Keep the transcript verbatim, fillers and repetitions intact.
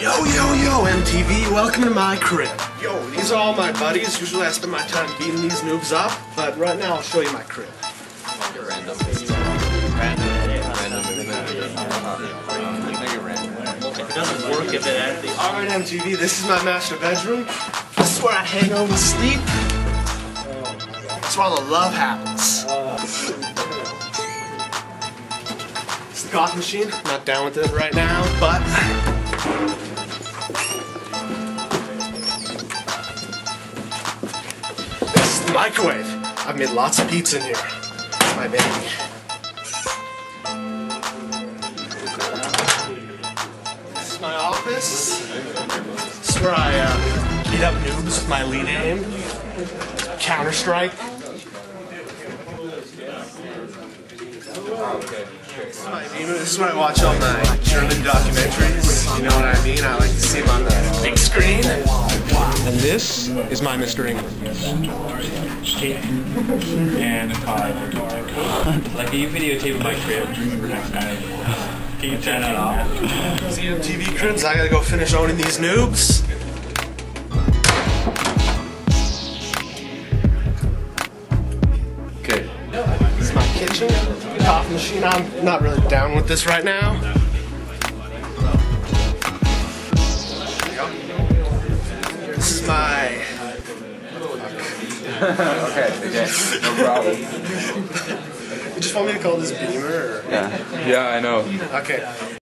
Yo, yo, yo, M T V, welcome to my crib. Yo, these are all my buddies. Usually I spend my time beating these noobs up, but right now I'll show you my crib. Random. Random. It doesn't work if it actually... Alright, M T V, this is my master bedroom. This is where I hang out and sleep. It's where all the love happens. It's the coffee machine. I'm not down with it right now, but... This is the microwave. I've made lots of pizza in here. It's my baby. This is my office. This is where I uh, beat up noobs with my lead aim. Counter Strike. This is, my, this is when I watch all my German documentaries, you know what I mean? I like to see them on the big screen. And this is my Mister England. And uh, like, are you videotaping my crib? Can you turn that off? C M T V cribs, I gotta go finish owning these noobs. Okay. This is my kitchen. Coffee machine. I'm not really down with this right now. This is my. okay, okay, no problem. You just want me to call this Beamer? Or... Yeah. Yeah, I know. Okay.